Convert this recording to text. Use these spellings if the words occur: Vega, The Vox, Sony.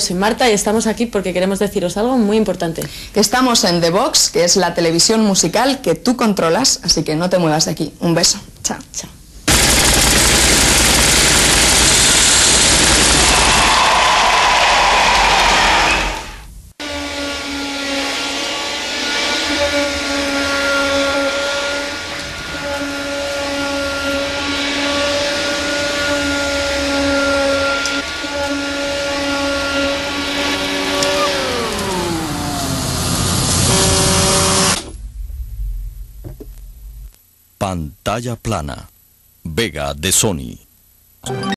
Soy Marta y estamos aquí porque queremos deciros algo muy importante. Estamos en The Vox, que es la televisión musical que tú controlas, así que no te muevas de aquí. Un beso. Chao. Chao. Pantalla plana. Vega de Sony.